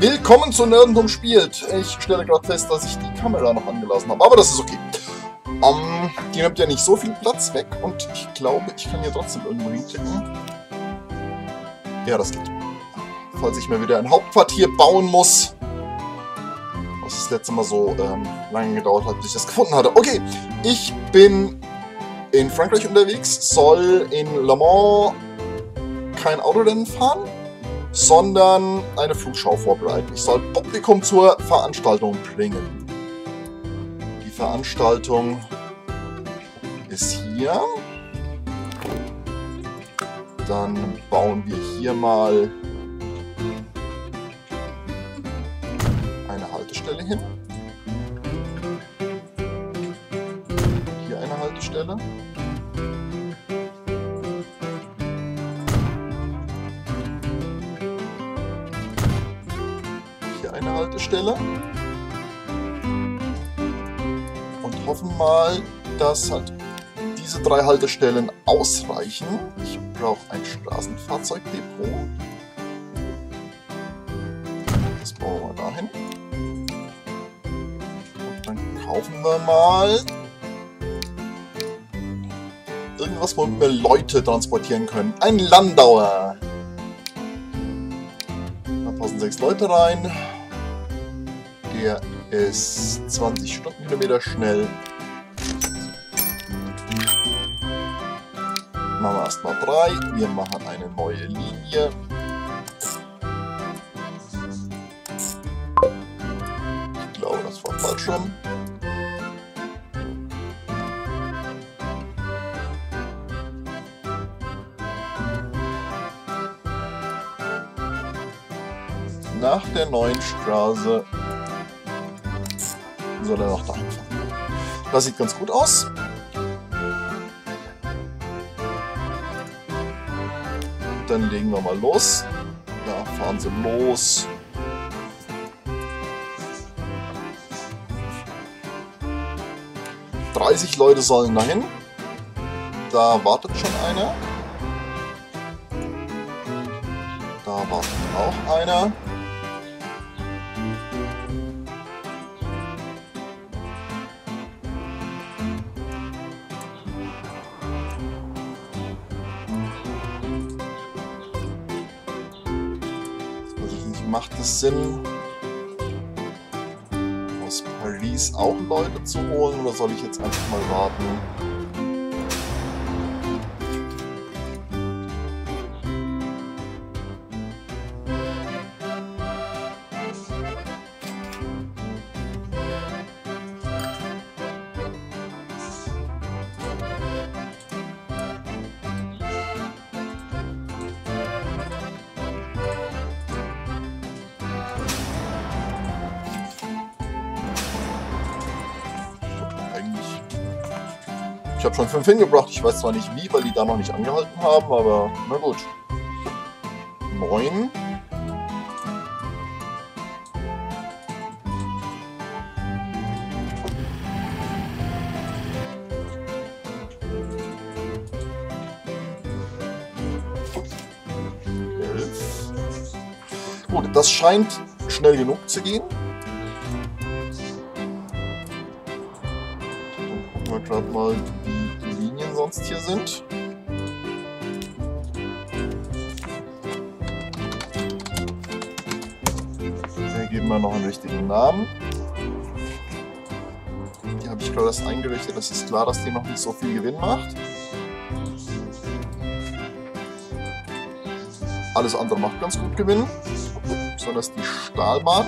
Willkommen zu Nerdenthum spielt. Ich stelle gerade fest, dass ich die Kamera noch angelassen habe, aber das ist okay. Die nimmt ja nicht so viel Platz weg und ich glaube, ich kann hier trotzdem irgendwo hinklicken. Ja, das geht. Falls ich mir wieder ein Hauptquartier bauen muss, was das letzte Mal so lange gedauert hat, bis ich das gefunden hatte. Okay, ich bin in Frankreich unterwegs, soll in La Mans kein Autorennen fahren, sondern eine Flugschau vorbereiten. Ich soll Publikum zur Veranstaltung bringen. Die Veranstaltung ist hier. Dann bauen wir hier mal eine Haltestelle hin. Hier eine Haltestelle. Und hoffen mal, dass halt diese drei Haltestellen ausreichen. Ich brauche ein Straßenfahrzeugdepot. Das bauen wir dahin. Und dann kaufen wir mal irgendwas, womit wir Leute transportieren können. Ein Landauer. Da passen 6 Leute rein. Der ist 20 Stundenkilometer schnell. Machen wir erstmal 3. Wir machen eine neue Linie. Ich glaube, das war falsch schon. Nach der neuen Straße soll er noch dahin fahren. Das sieht ganz gut aus. Und dann legen wir mal los. Da fahren sie los. . 30 Leute sollen dahin. Da wartet schon einer. Da wartet auch einer. Macht es Sinn, aus Paris auch Leute zu holen, oder soll ich jetzt einfach mal warten? Ich habe schon 5 hingebracht, ich weiß zwar nicht wie, weil die da noch nicht angehalten haben, aber na gut. 9. Gut, das scheint schnell genug zu gehen. Gerade mal, wie die Linien sonst hier sind. Hier geben wir noch einen richtigen Namen. Die habe ich gerade erst eingerichtet. Das ist klar, dass die noch nicht so viel Gewinn macht. Alles andere macht ganz gut Gewinn. Besonders die Stahlbahn.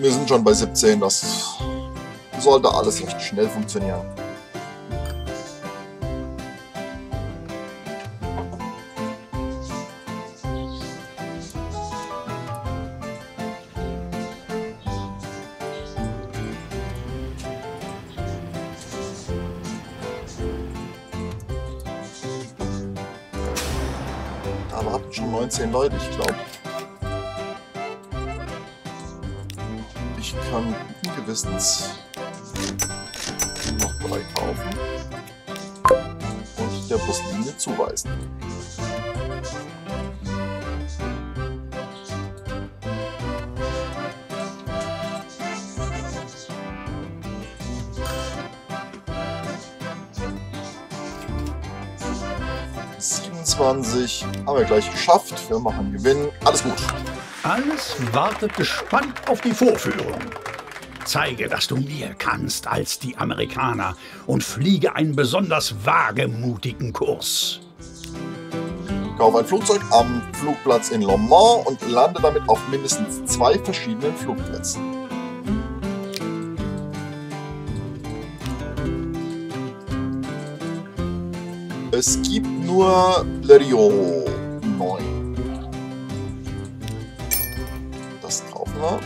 Wir sind schon bei 17, das sollte alles recht schnell funktionieren. Da warten schon 19 Leute, ich glaube. Ich kann guten Gewissens noch 3 kaufen. Und der Buslinie zuweisen. Haben wir gleich geschafft. Wir machen Gewinn. Alles gut. Alles wartet gespannt auf die Vorführung. Zeige, dass du mehr kannst als die Amerikaner und fliege einen besonders wagemutigen Kurs. Kauf ein Flugzeug am Flugplatz in La Mans und lande damit auf mindestens 2 verschiedenen Flugplätzen. Es gibt nur Blériot 9. Das kaufen wir.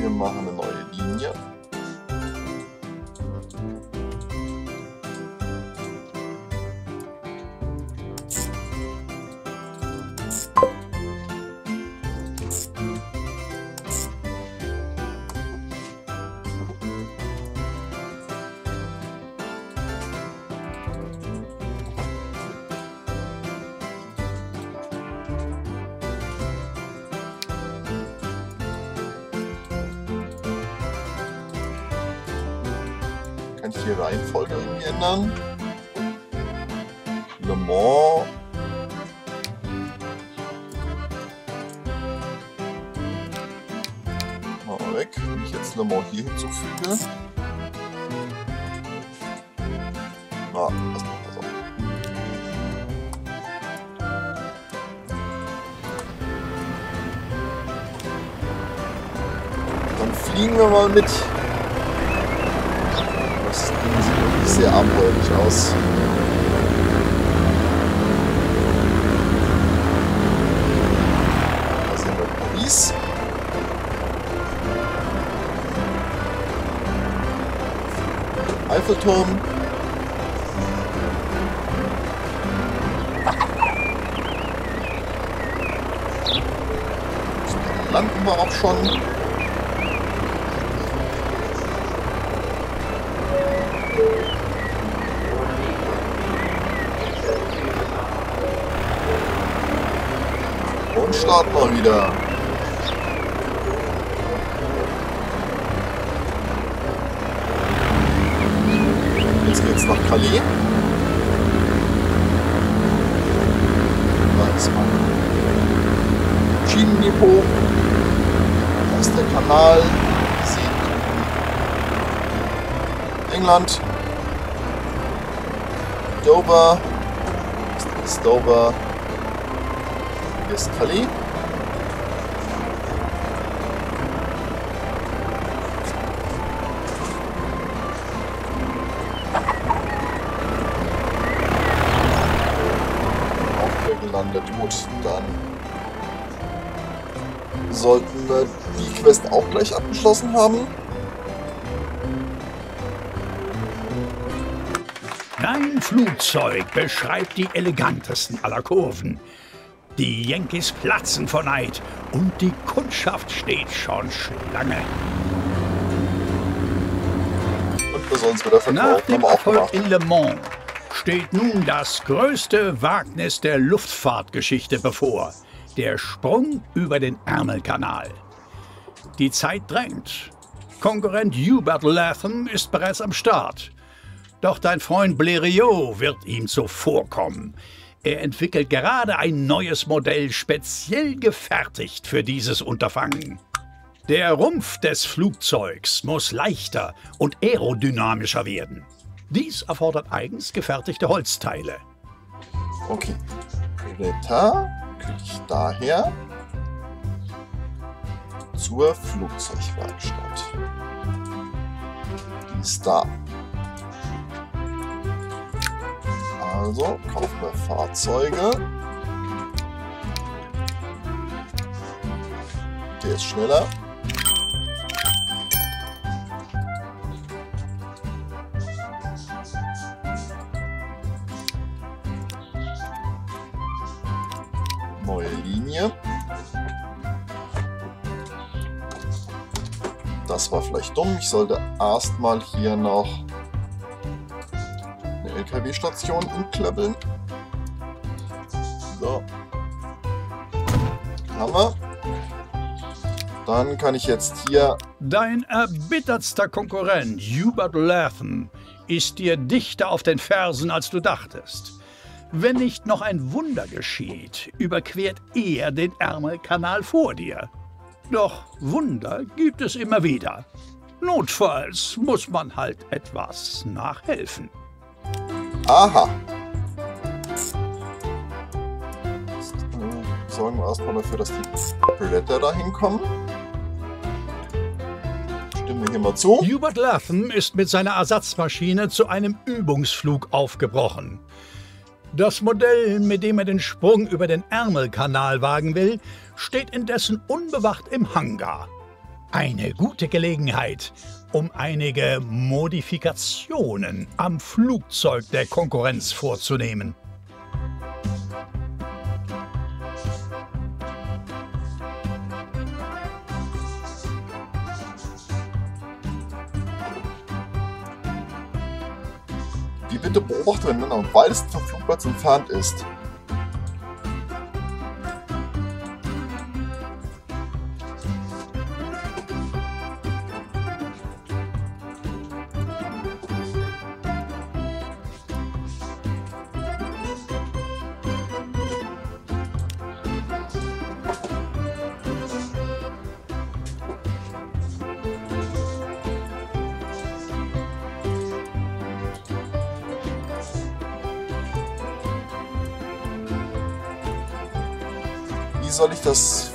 Wir machen eine neue Linie. Kann ich die Reihenfolge irgendwie ändern? Le Mans. Machen wir weg. Wenn ich jetzt Le Mans hier hinzufüge. Na, das macht das auch. Dann fliegen wir mal mit. Sehr abenteuerlich aus. Da sind wir in Paris. Eiffelturm. Da landen wir auch schon. Starten wir wieder. Jetzt geht's nach Calais. Da ist man. Chinnipo. Da ist der Kanal. England. Dover. Das ist Dover. Hier ist Cali. Auch hier gelandet. Gut, dann sollten wir die Quest auch gleich abgeschlossen haben. Dein Flugzeug beschreibt die elegantesten aller Kurven. Die Yankees platzen vor Neid und die Kundschaft steht schon Schlange. Und wir sollen es wieder verkaufen. Nach dem Erfolg in Le Mans steht nun das größte Wagnis der Luftfahrtgeschichte bevor. Der Sprung über den Ärmelkanal. Die Zeit drängt. Konkurrent Hubert Latham ist bereits am Start. Doch dein Freund Blériot wird ihm zuvorkommen. Er entwickelt gerade ein neues Modell, speziell gefertigt für dieses Unterfangen. Der Rumpf des Flugzeugs muss leichter und aerodynamischer werden. Dies erfordert eigens gefertigte Holzteile. Okay, Greta kriege ich daher zur Flugzeugwerkstatt. Die ist da. Also, kaufen wir Fahrzeuge. Der ist schneller. Neue Linie. Das war vielleicht dumm. Ich sollte erstmal hier noch LKW-Station hinklöppeln. So. Haben wir. Dann kann ich jetzt hier... Dein erbittertster Konkurrent, Hubert Latham, ist dir dichter auf den Fersen, als du dachtest. Wenn nicht noch ein Wunder geschieht, überquert er den Ärmelkanal vor dir. Doch Wunder gibt es immer wieder. Notfalls muss man halt etwas nachhelfen. Aha. Sorgen wir erstmal dafür, dass die Blätter da hinkommen. Stimmen wir hier mal zu. Hubert Latham ist mit seiner Ersatzmaschine zu einem Übungsflug aufgebrochen. Das Modell, mit dem er den Sprung über den Ärmelkanal wagen will, steht indessen unbewacht im Hangar. Eine gute Gelegenheit, um einige Modifikationen am Flugzeug der Konkurrenz vorzunehmen. Die bitte beobachten, wenn man am weitesten vom Flugplatz entfernt ist. Wie soll ich das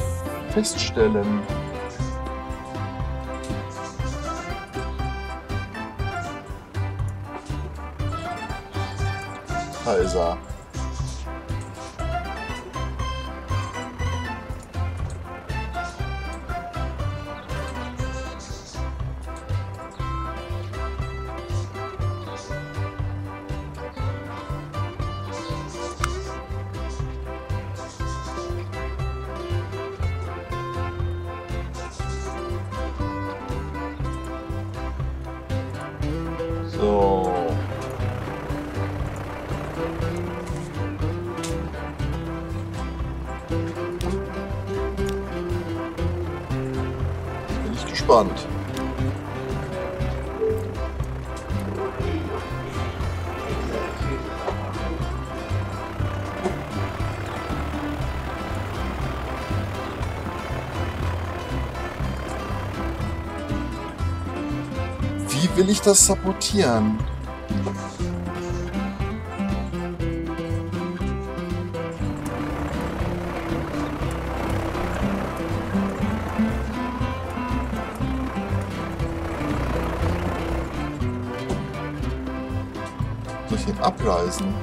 feststellen? Also. So. Bin ich gespannt. Wie will ich das sabotieren? Durch den Abreißen.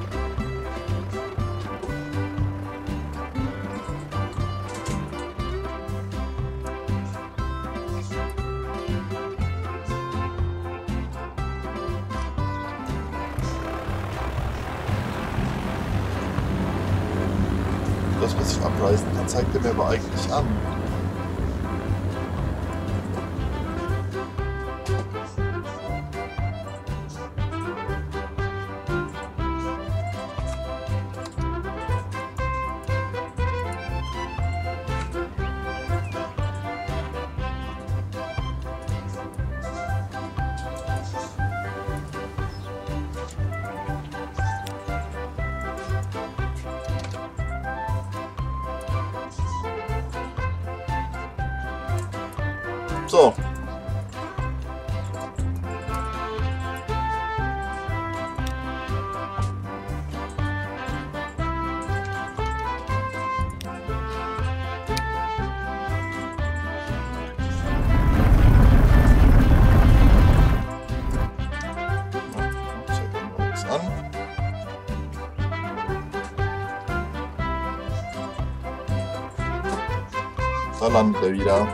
Das, was ich abreißen kann, zeigt er mir aber eigentlich an. So. Da landet er wieder.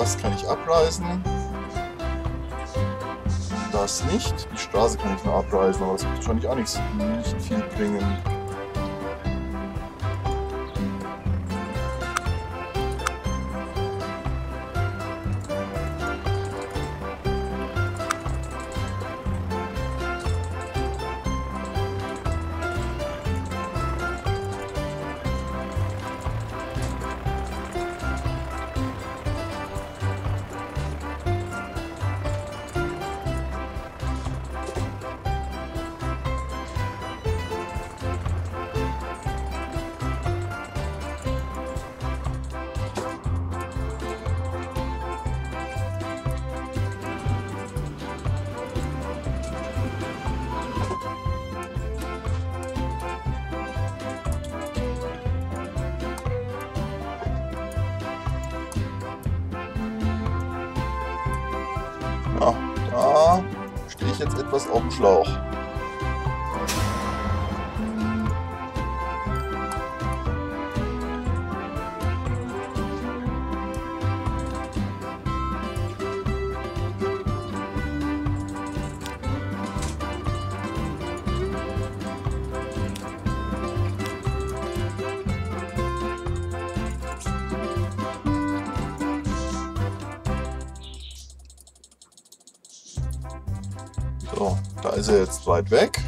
Das kann ich abreißen. Das nicht. Die Straße kann ich noch abreißen, aber das wird wahrscheinlich auch nicht viel bringen. Da stehe ich jetzt etwas auf dem Schlauch. So, da ist er jetzt weit weg.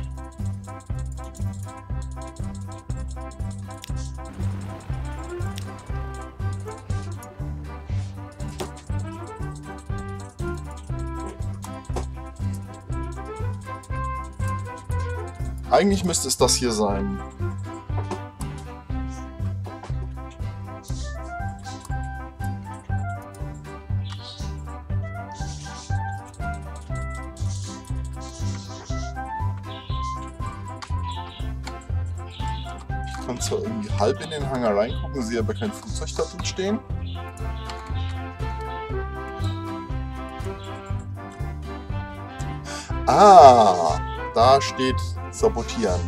Eigentlich müsste es das hier sein. Ich kann zwar irgendwie halb in den Hangar reingucken, sehe aber kein Flugzeug da drin stehen. Ah, da steht sabotieren.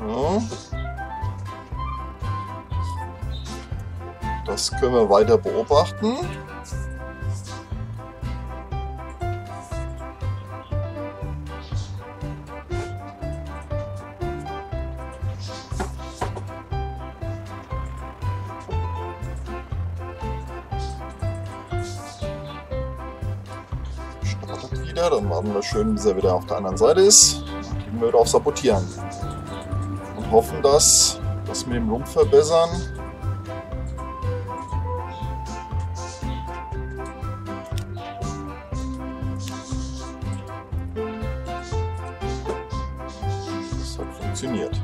So. Das können wir weiter beobachten. Startet wieder, dann warten wir schön, bis er wieder auf der anderen Seite ist. Dann gehen wir wieder auf Sabotieren. Und hoffen, dass das mit dem Rumpf verbessern. Funktioniert.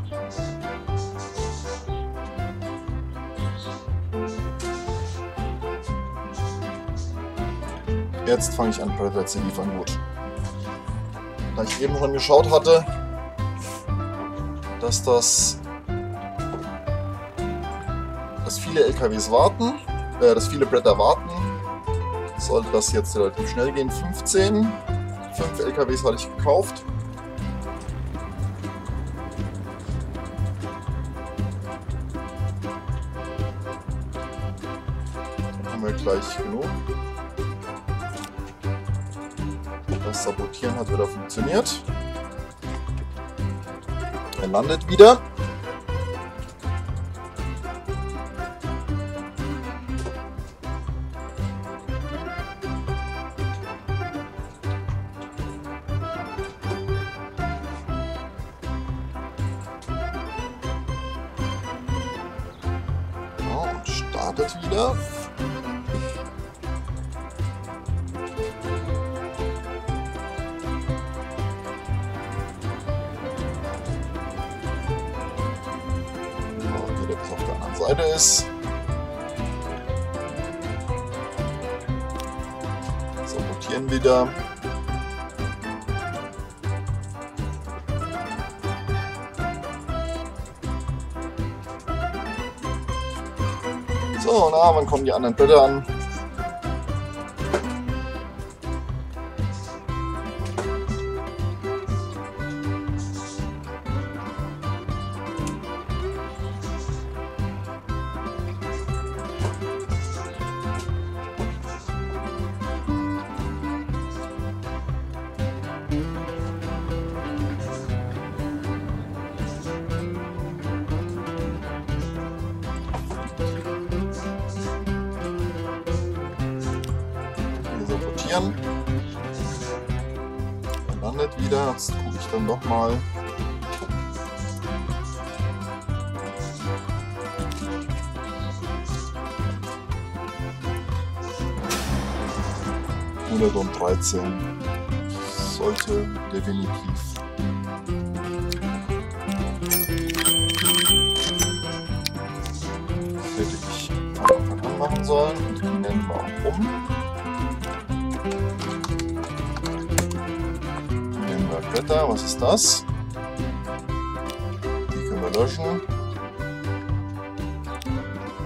Jetzt fange ich an, Plätze zu liefern. Gut. Da ich eben schon geschaut hatte, dass viele Bretter warten, sollte das jetzt relativ schnell gehen. 5 LKWs hatte ich gekauft. Gleich genug. Das Sabotieren hat wieder funktioniert. Er landet wieder. Oh, und startet wieder. Seite ist. Sabotieren wieder. So, na, wann kommen die anderen Blätter an? platzieren. Er landet wieder, jetzt gucke ich dann doch mal. Und 13 sollte definitiv. Hätte ich anfangen machen sollen und die nennen wir auch um. Nehmen wir Blätter, was ist das? Die können wir löschen.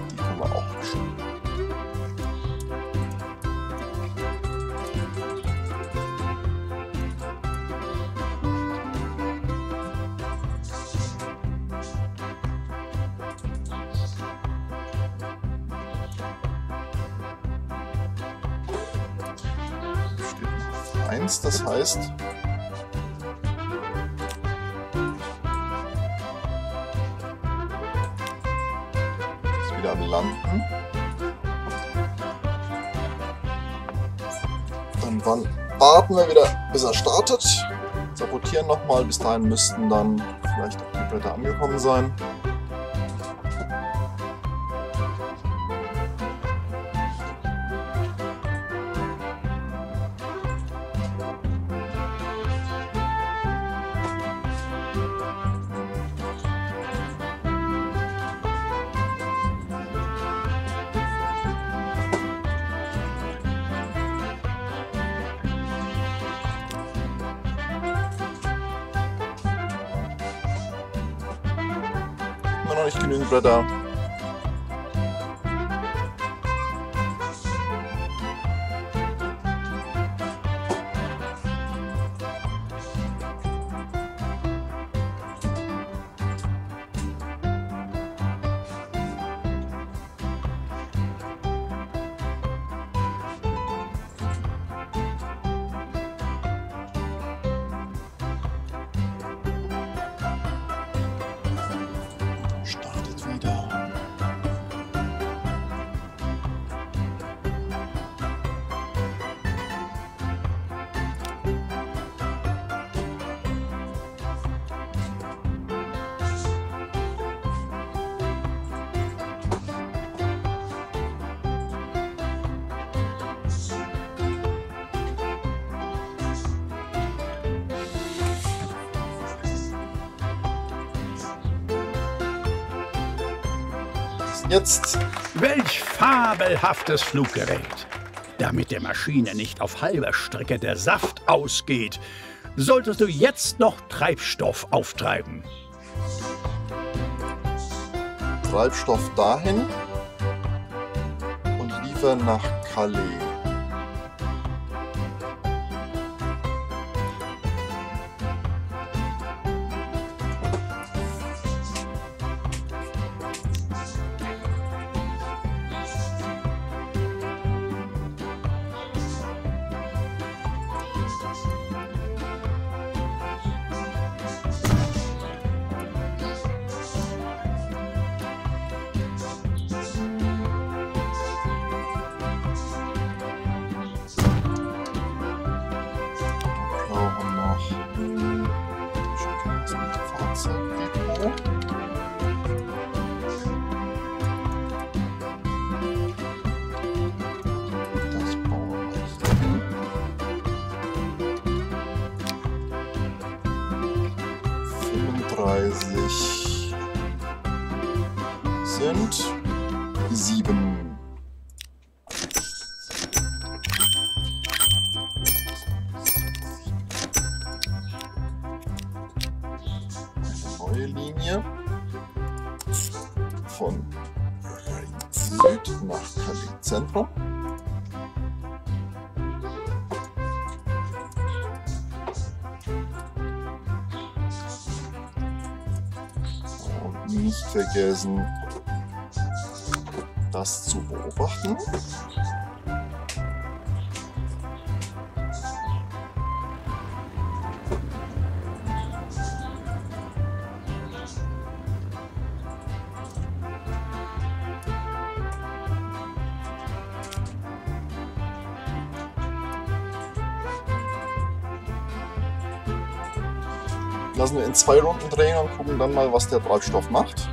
Die können wir auch löschen. Das heißt, ist wieder am Landen. Dann warten wir wieder, bis er startet. Sabotieren nochmal. Bis dahin müssten dann vielleicht auch die Blätter angekommen sein. Noch nicht genügend Blätter. Jetzt. Welch fabelhaftes Fluggerät! Damit der Maschine nicht auf halber Strecke der Saft ausgeht, solltest du jetzt noch Treibstoff auftreiben. Treibstoff dahin und liefern nach Calais. Sind 7. Eine neue Linie von Süd nach Calais Zentrum. Nicht vergessen, das zu beobachten. lassen wir in 2 Runden drehen und gucken dann mal, was der Treibstoff macht.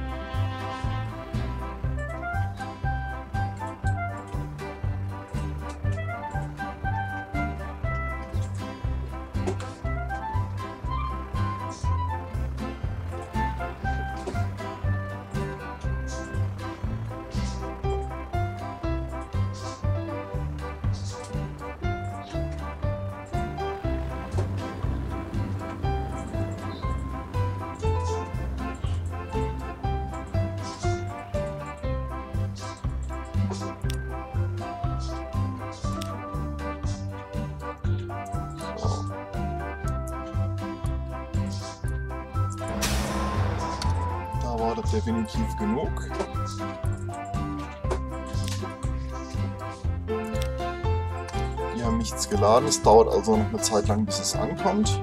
Definitiv genug. Die haben nichts geladen, es dauert also noch eine Zeit lang, bis es ankommt.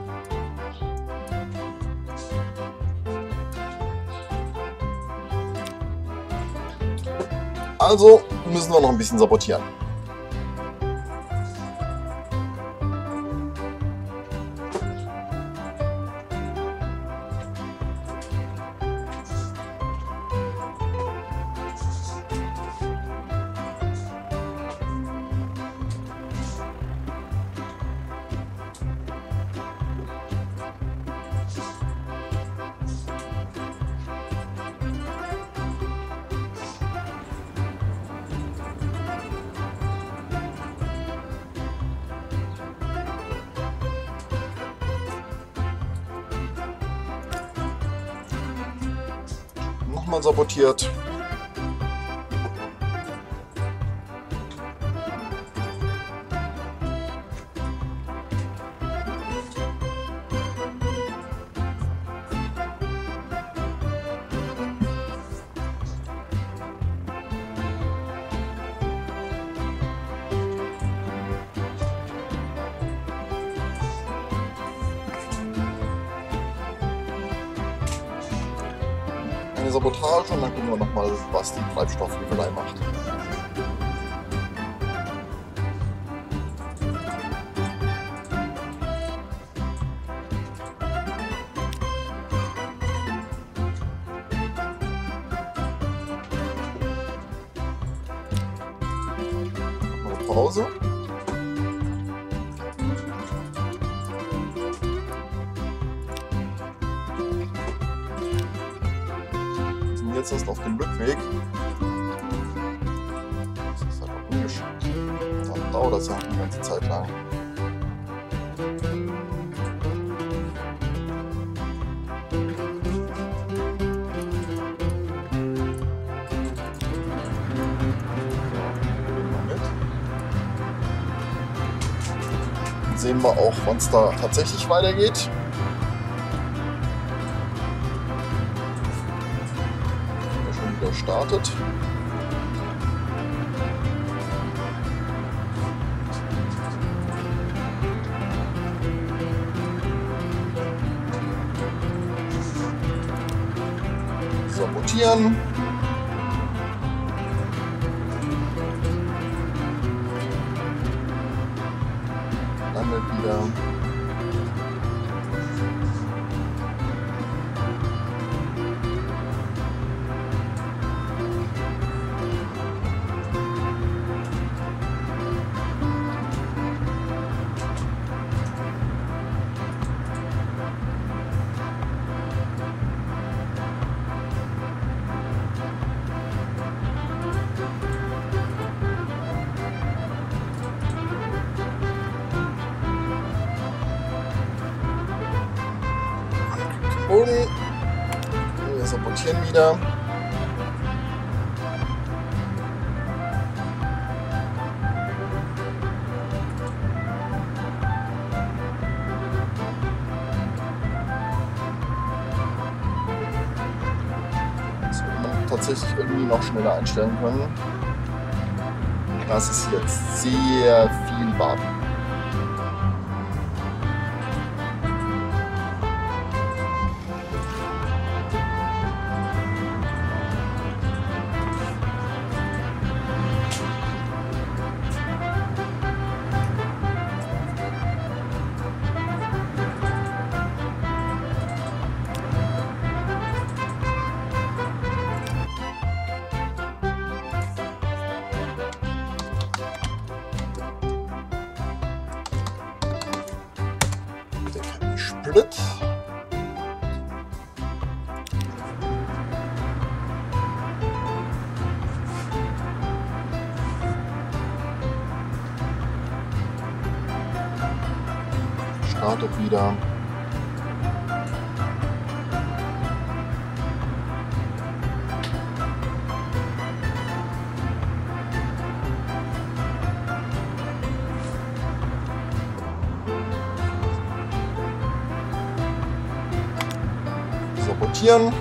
Also müssen wir noch ein bisschen sabotieren. Man sabotiert. Sabotage und dann gucken wir nochmal, was die Treibstofflieferei macht. Pause. Jetzt ist auf dem Rückweg. Das ist einfach ungeschickt. Dann dauert das ja eine ganze Zeit lang. Dann sehen wir auch, wann es da tatsächlich weitergeht. Startet. Sabotieren. Landet wieder. Wir sabotieren wieder. Das wird man tatsächlich irgendwie noch schneller einstellen können. Das ist jetzt sehr viel Warten. startet wieder. Sabotieren.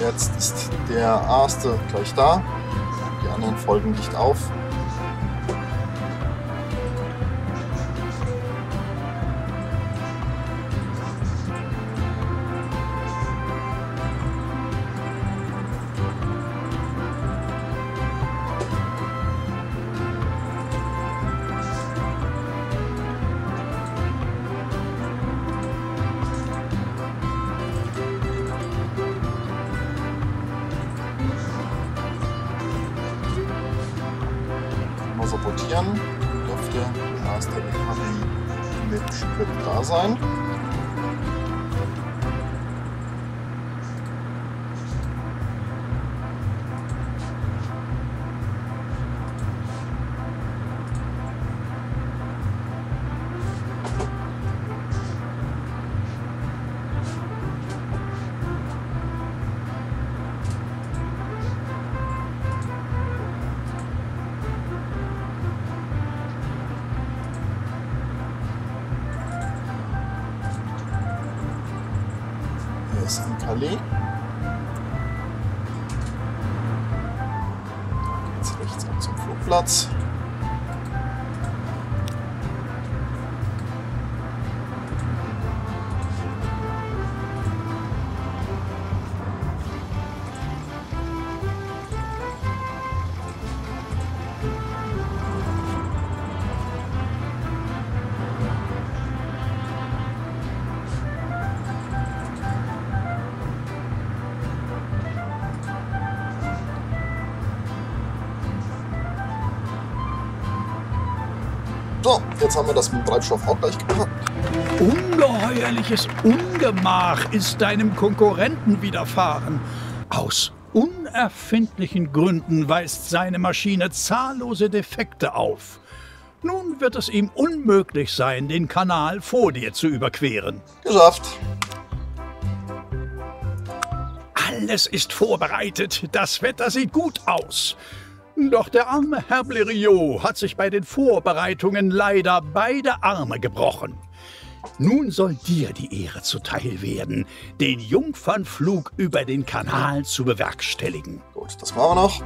Jetzt ist der erste gleich da, die anderen folgen nicht auf. Sabotieren, dürfte der erste LKW mit Sprit da sein. Ist in Calais. Dann geht es rechts ab zum Flugplatz. So, jetzt haben wir das mit dem Treibstoff auch gleich gepackt. Ungeheuerliches Ungemach ist deinem Konkurrenten widerfahren. Aus unerfindlichen Gründen weist seine Maschine zahllose Defekte auf. Nun wird es ihm unmöglich sein, den Kanal vor dir zu überqueren. Geschafft. Alles ist vorbereitet. Das Wetter sieht gut aus. Doch der arme Herr Blériot hat sich bei den Vorbereitungen leider beide Arme gebrochen. Nun soll dir die Ehre zuteil werden, den Jungfernflug über den Kanal zu bewerkstelligen. Gut, das machen wir noch.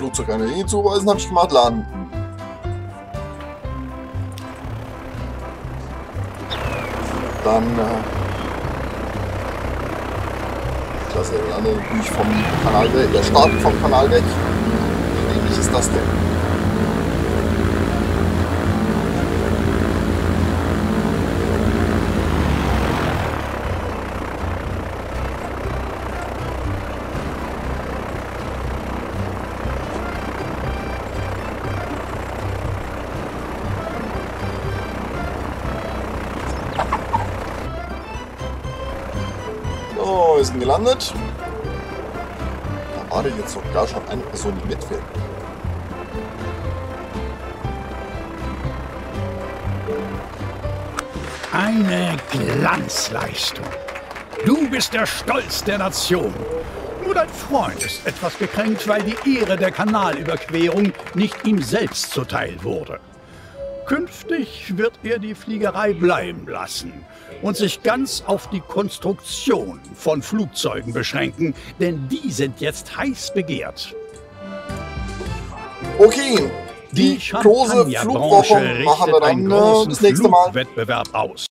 Flugzeug eine Linie zuweisen, habe ich gemacht, landen. Dann klasse, dann bin ich vom Kanal weg, der Start vom Kanal weg. Wie ähnlich ist das denn? Wir sind gelandet. Da war jetzt sogar schon eine Person, die mitfährt. Eine Glanzleistung. Du bist der Stolz der Nation. Nur dein Freund ist etwas gekränkt, weil die Ehre der Kanalüberquerung nicht ihm selbst zuteil wurde. Künftig wird er die Fliegerei bleiben lassen und sich ganz auf die Konstruktion von Flugzeugen beschränken, denn die sind jetzt heiß begehrt. Okay, die große Flugwoche machen wir dann das nächste Mal. Wettbewerb aus.